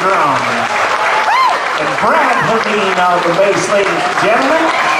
drums. And Brad Houdin on the bass, ladies and gentlemen.